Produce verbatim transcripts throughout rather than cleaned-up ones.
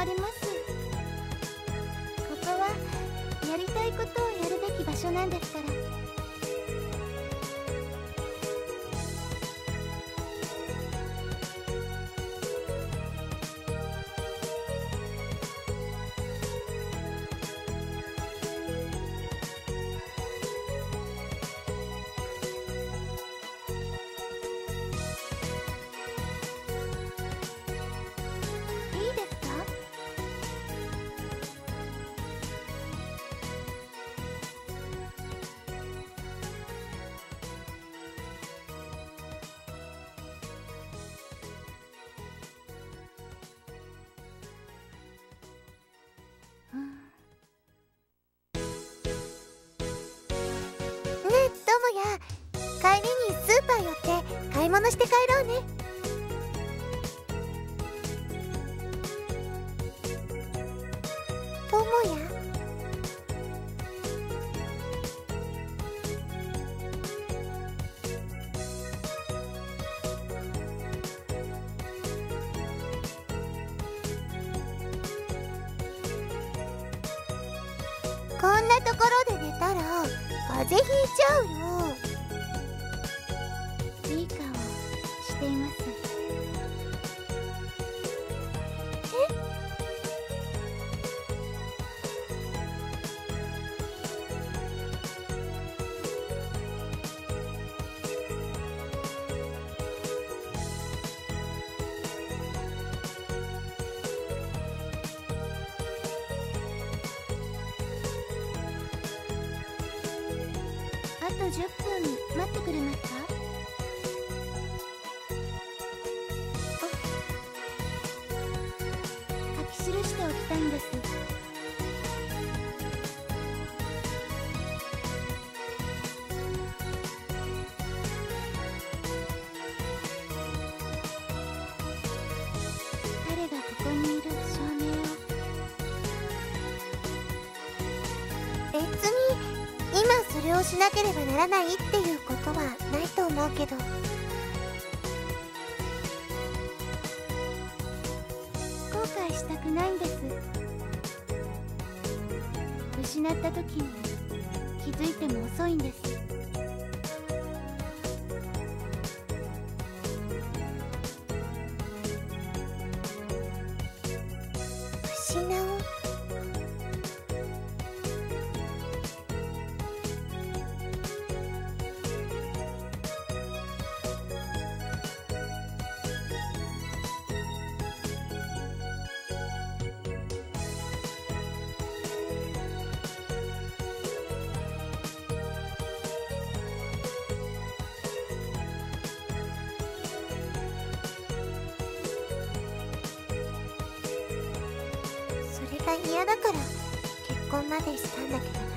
われます。ここはやりたいことをやるべき場所なんですから。帰りにスーパー寄って買い物して帰ろうね。ともや、こんなところで寝たら風邪ひいちゃうよ。じゅっぷん待ってくれますか？書き記しておきたいんです。彼がここにいる証明を。別に今それをしなければならないっていうことはないと思うけど、後悔したくないんです。失った時に気づいても遅いんです。失う嫌だから結婚までしたんだけどな。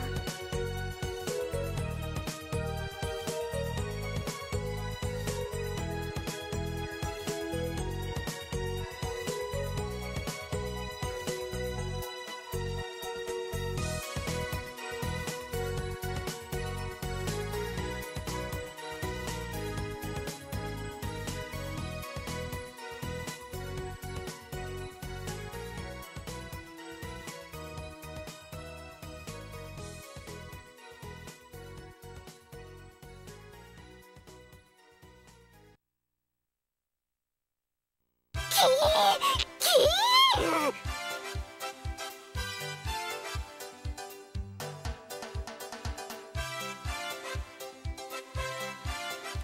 キーキー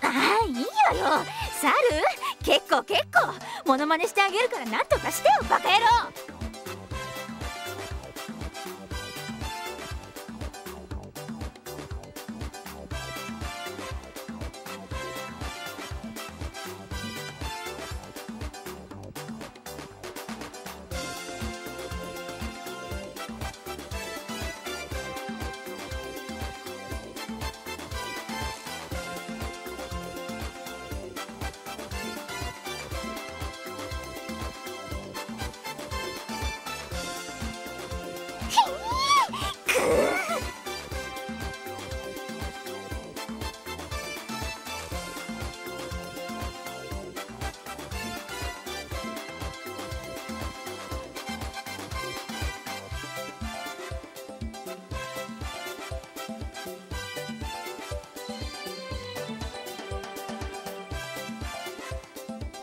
ああ、いいよよ、猿、結構結構モノマネしてあげるからなんとかしてよ、バカ野郎。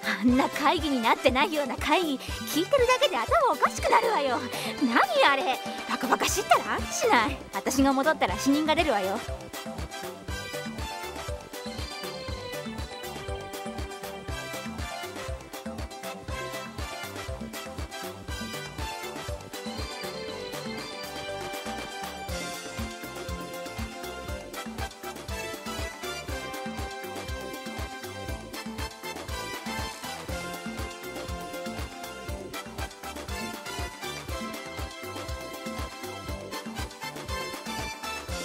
あんな会議になってないような会議聞いてるだけで頭おかしくなるわよ。何あれ、バカバカ知ったらあんしない。私が戻ったら死人が出るわよ。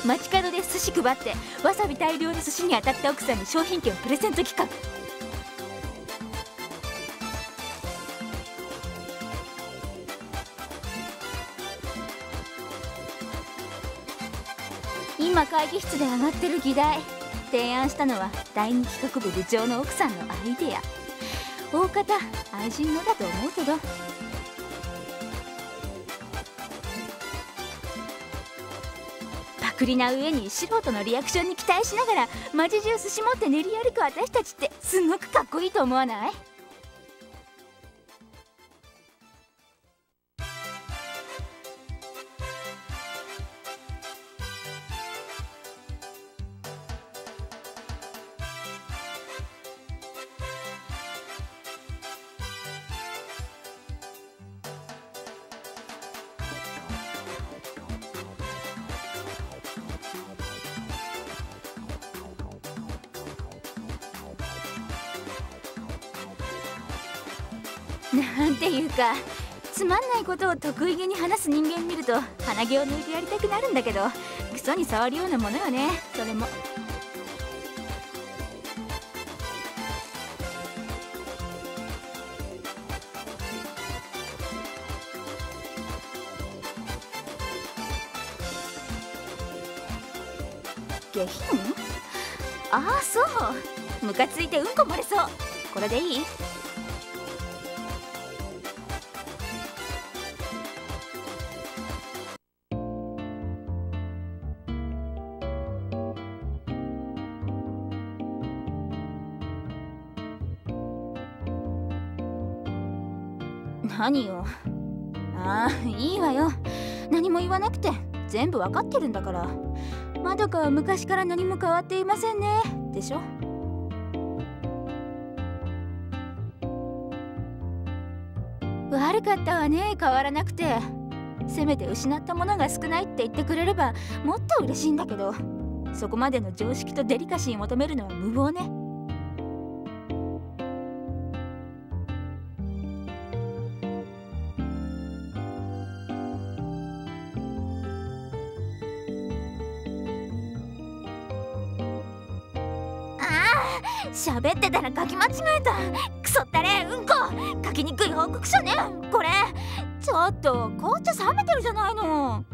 街角で寿司配ってわさび大量の寿司に当たった奥さんに商品券をプレゼント企画。今会議室で上がってる議題、提案したのは第二企画部部長の奥さんのアイデア。大方愛人のだと思うけど。不利な上に素人のリアクションに期待しながら街中寿司持って練り歩く私たちってすごくかっこいいと思わない？なんていうか、つまんないことを得意げに話す人間見ると鼻毛を抜いてやりたくなるんだけど、クソに触るようなものよね、それも。下品？ああ、そう、ムカついてうんこ漏れそう。これでいい？何よ。ああ、いいわよ。何も言わなくて、全部わかってるんだから。まどかは昔から何も変わっていませんね、でしょ？悪かったわね、変わらなくて。せめて失ったものが少ないって言ってくれればもっと嬉しいんだけど、そこまでの常識とデリカシー求めるのは無謀ね。喋ってたら書き間違えた。クソったれうんこ。書きにくい報告書ねこれ。ちょっと紅茶冷めてるじゃないの。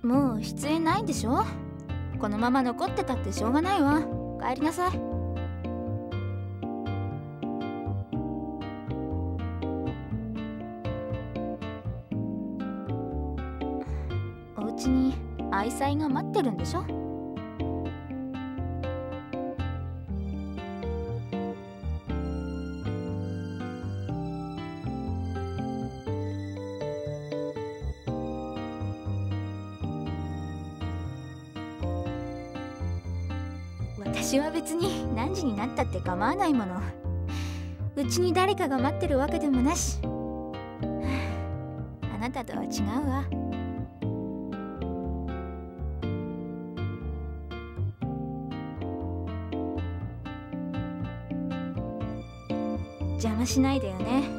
もう出演ないんでしょ。このまま残ってたってしょうがないわ。帰りなさい。お家に愛妻が待ってるんでしょ。私は別に何時になったって構わないもの。うちに誰かが待ってるわけでもなし。あなたとは違うわ。邪魔しないでよね。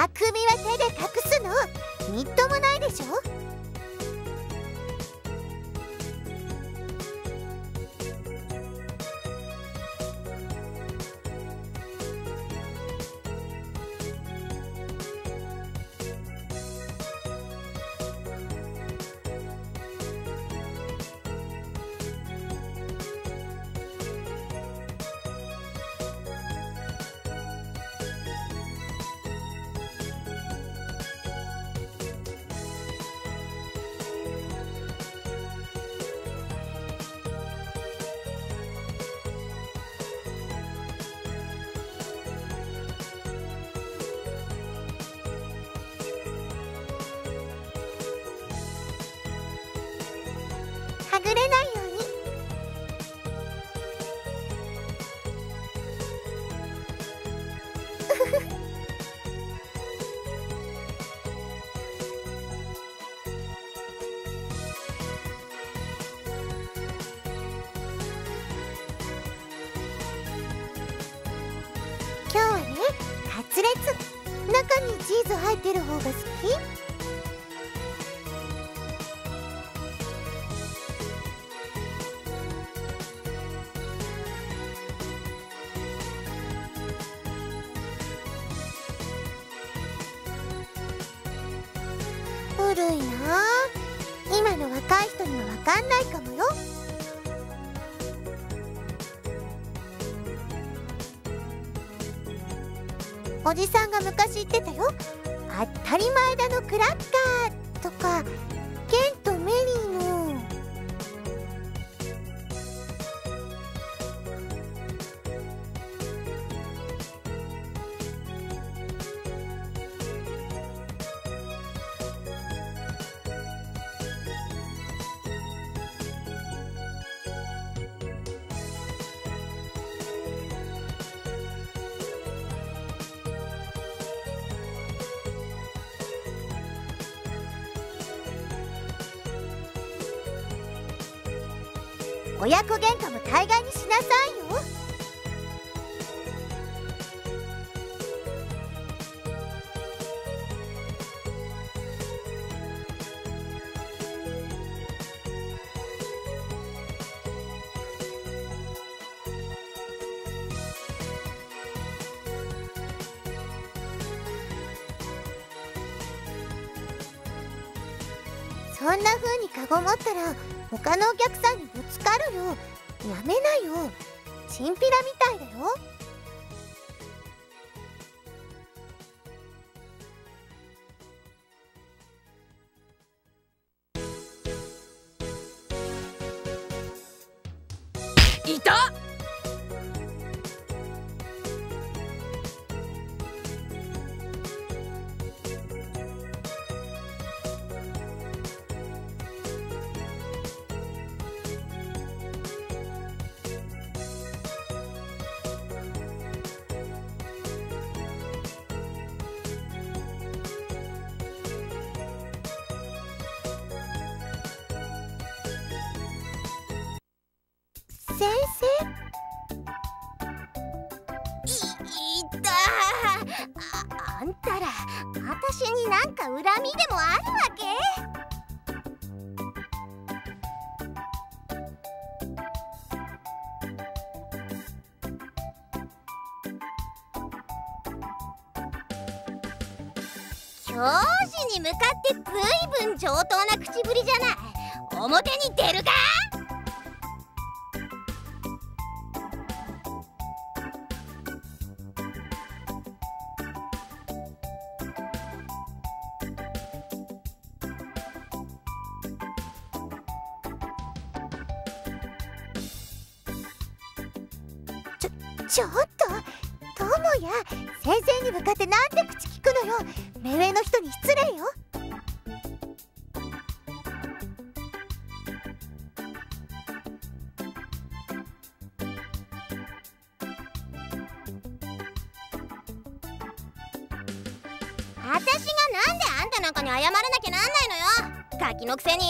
あくびは手で隠すのみっともないでしょ。触れないように。今日はね、カツレツ、中にチーズ入ってる方が好き？古いなあ。今の若い人には分かんないかもよ。おじさんが昔言ってたよ。当たり前だのクラッカーとか、ケンとメリーの。親子喧嘩も大概にしなさいよ。そんな風にカゴ持ったら他のお客さんにぶつかるよ。やめなよ。チンピラみたいだよ。いた！先生、い、いた。あ、あんたら私になんか恨みでもあるわけ？教師に向かってずいぶん上等な口ぶりじゃない。表に出るか？ちょっと、ともや、先生に向かってなんて口利くのよ。目上の人に失礼よ。私がなんであんたなんかに謝らなきゃなんないのよ。ガキのくせに。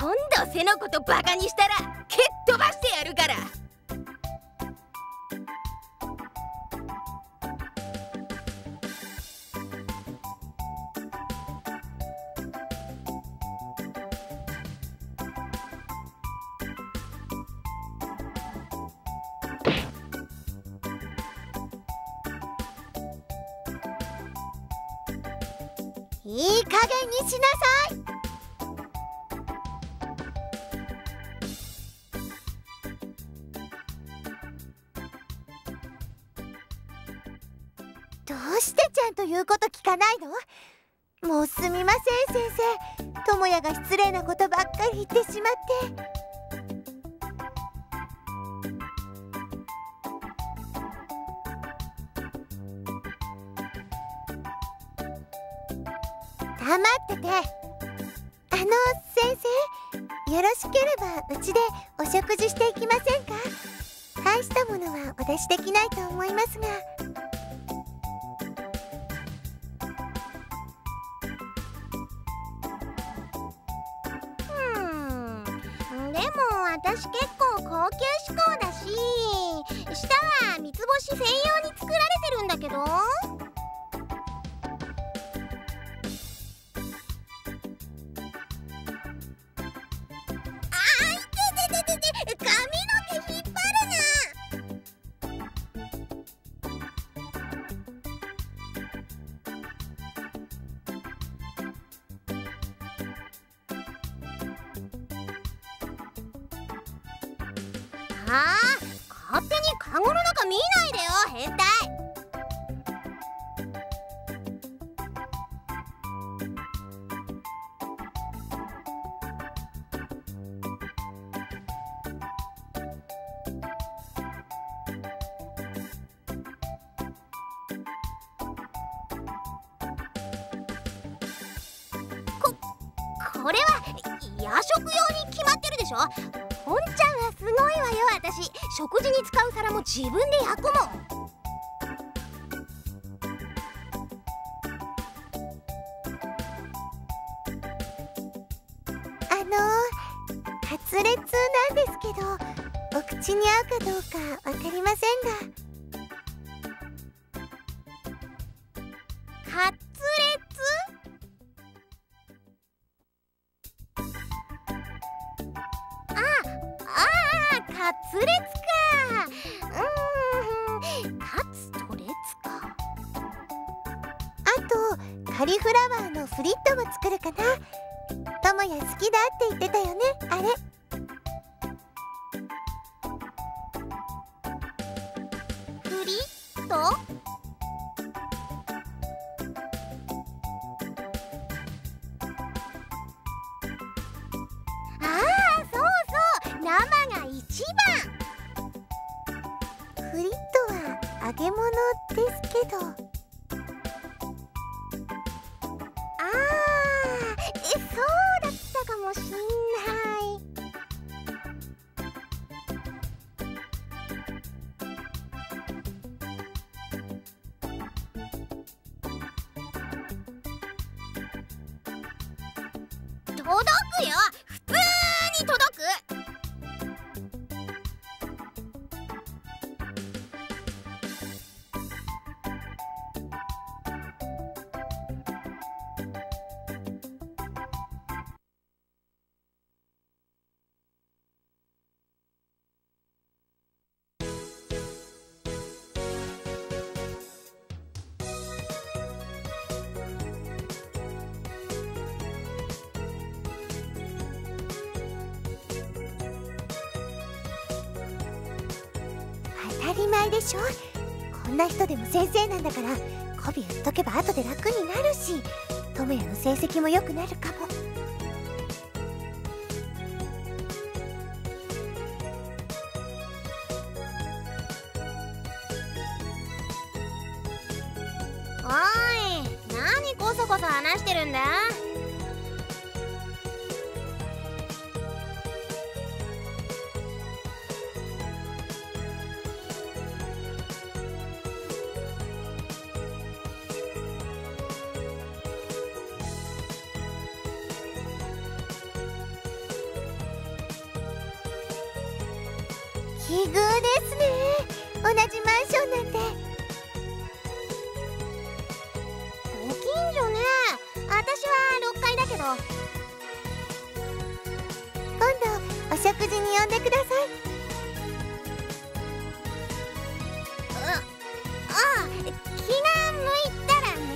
今度背のことバカにしたら蹴っ飛ばしてやるから。いい加減にしなさい。どうしてちゃんと言うこと聞かないの？もうすみません先生、智也が失礼なことばっかり言ってしまって。黙ってて。あの先生、よろしければうちでお食事していきませんか？大したものはお出しできないと思いますが。うん、でも私結構高級志向だし、下は三つ星専用に作られてるんだけど。あー、勝手にカゴの中見ないでよ変態。ここれは夜食用に決まってるでしょ。ほんちゃんはすごいわよ。私食事に使う皿も自分で焼くもん。あのカツレツなんですけど、お口に合うかどうかわかりませんが。カツカツレツか。うーん、カツとレツか。あとカリフラワーのフリットも作るかな。トモヤ好きだって言ってたよね。あれフリット？フリットは揚げ物ですけど。ああ、え、そうだったかもしんない。届くよ、普通に届く。当たり前でしょ。こんな人でも先生なんだから、媚び売っとけば後で楽になるし、トモヤの成績も良くなるかも。おい、何こそこそ話してるんだ。奇遇ですね、同じマンションなんて。ご近所ね。私はろっかいだけど、今度お食事に呼んでください。あああ、気が向いたらね。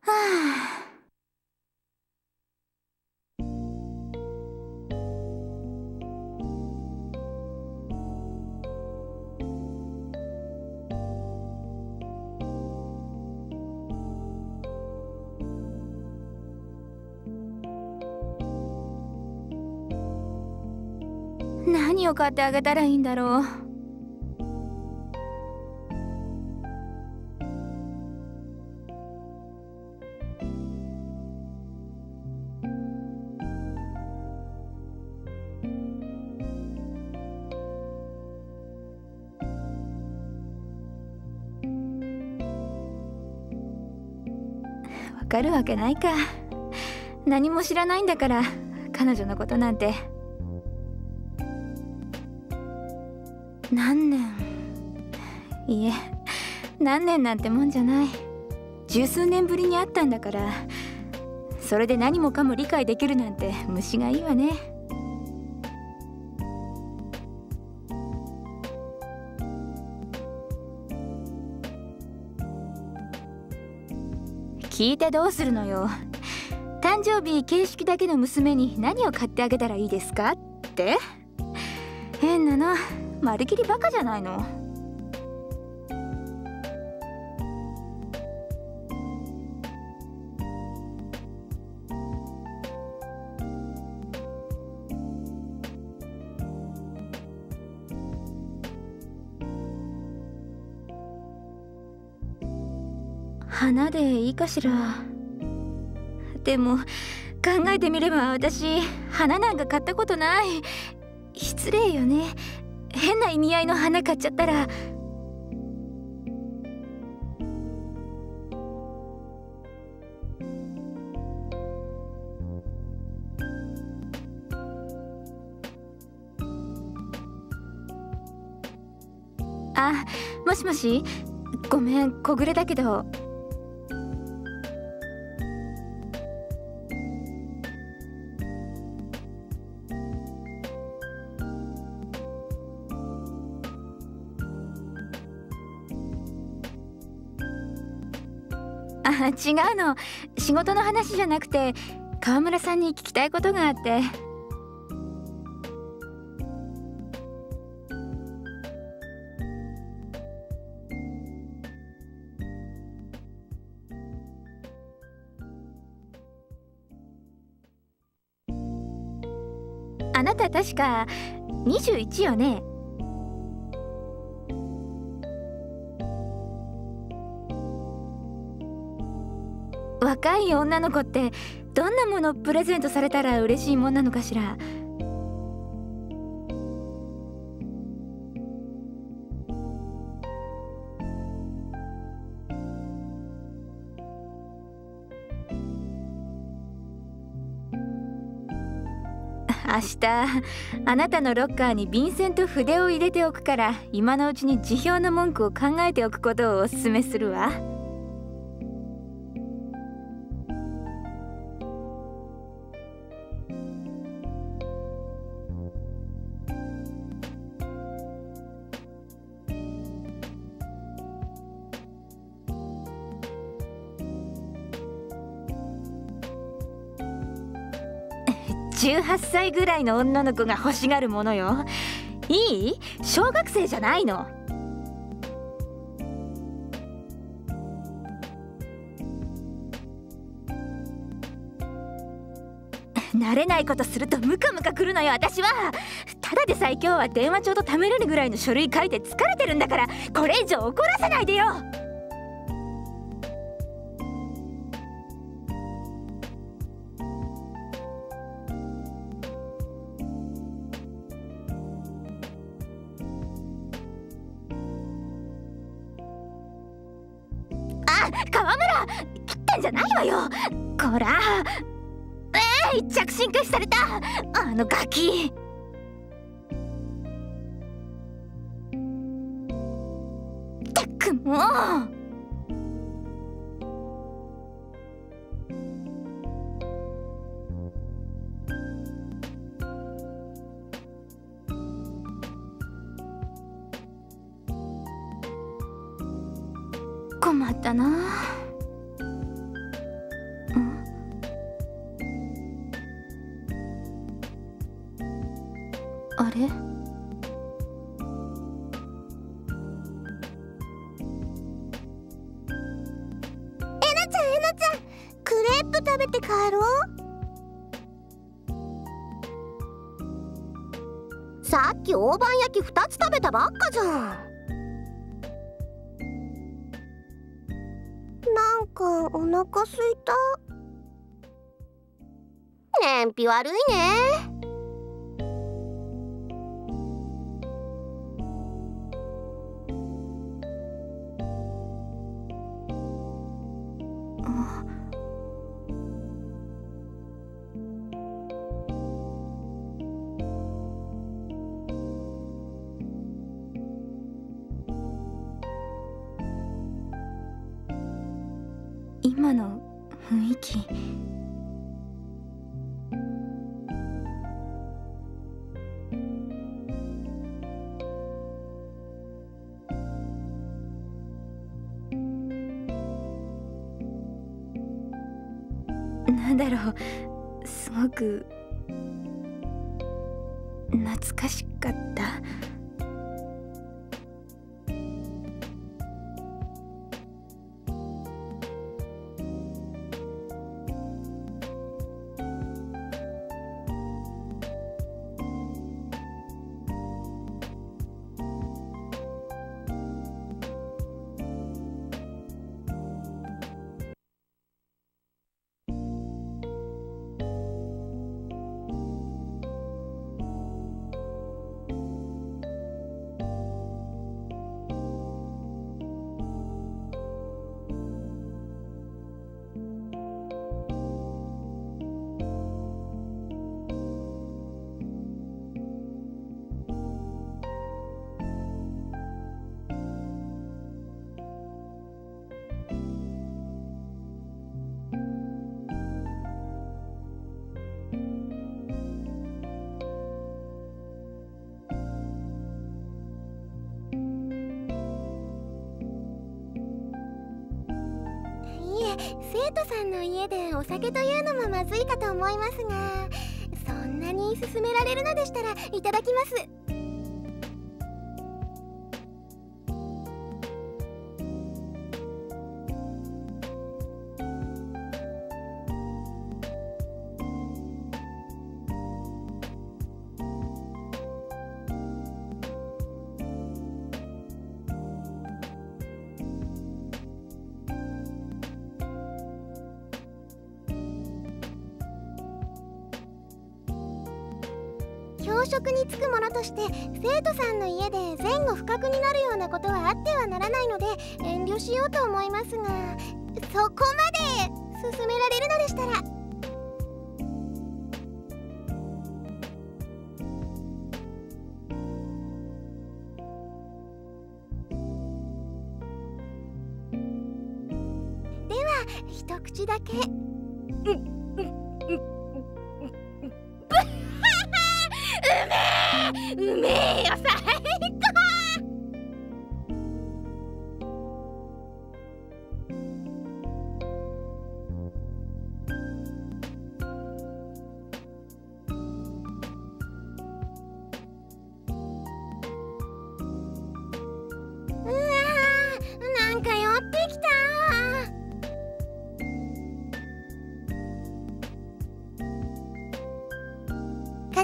はあ。何を買ってあげたらいいんだろう。わかるわけないか。何も知らないんだから、彼女のことなんて。何年、いえ何年なんてもんじゃない。十数年ぶりに会ったんだから、それで何もかも理解できるなんて虫がいいわね。聞いてどうするのよ。誕生日形式だけの娘に何を買ってあげたらいいですかって。変なの、まるきりバカじゃないの。花でいいかしら。でも考えてみれば、私花なんか買ったことない。失礼よね、変な意味合いの花買っちゃったら。あ、もしもし、ごめん、小暮だけど。違うの、仕事の話じゃなくて川村さんに聞きたいことがあって。あなた確かにじゅういちよね。若い女の子ってどんなものをプレゼントされたら嬉しいもんなのかしら。明日あなたのロッカーに便箋と筆を入れておくから、今のうちに辞表の文句を考えておくことをおすすめするわ。じゅうはっさいぐらいの女の子が欲しがるものよ。いい？小学生じゃないの。慣れないことするとムカムカくるのよ、私は。ただでさえ今日は電話帳とためられるぐらいの書類書いて疲れてるんだから、これ以上怒らせないでよ。あ、川村切ったんじゃないわよ。こら、えー、着信拒否されたあのガキ。ったくもう。困ったな。あれ？食べて帰ろう。さっき大判焼きふたつ食べたばっかじゃん。なんかお腹すいた。燃費悪いね。今の雰囲気。なんだろう、すごく懐かしかった。生徒さんの家でお酒というのもまずいかと思いますが、そんなに勧められるのでしたらいただきます。教職に就くものとして生徒さんの家で前後不覚になるようなことはあってはならないので遠慮しようと思いますが、そこまで勧められるのでしたら。では一口だけ。うめえよ、最高。うわー、なんか寄ってき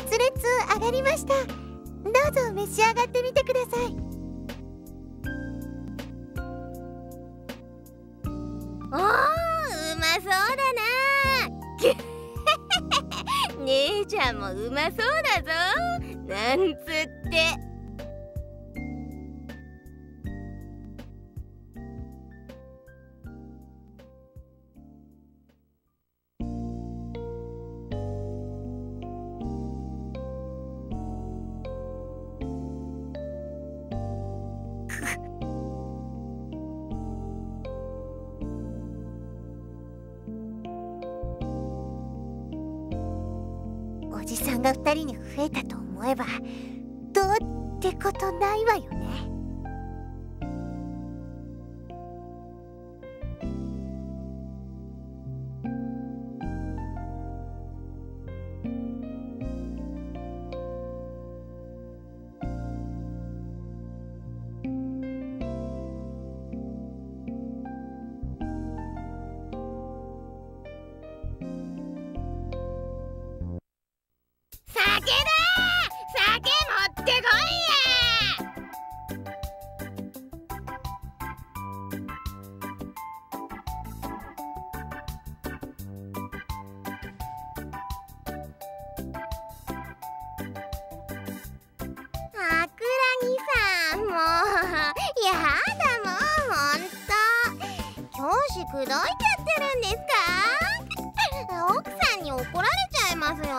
た。カツレツ上がりました。どうぞ召し上がってみてください。おー、うまそうだな。姉ちゃんもうまそうだぞ。なんつって。おじさんがふたりに増えたと思えばどうってことないわよね。砕いちゃってるんですか？奥さんに怒られちゃいますよ。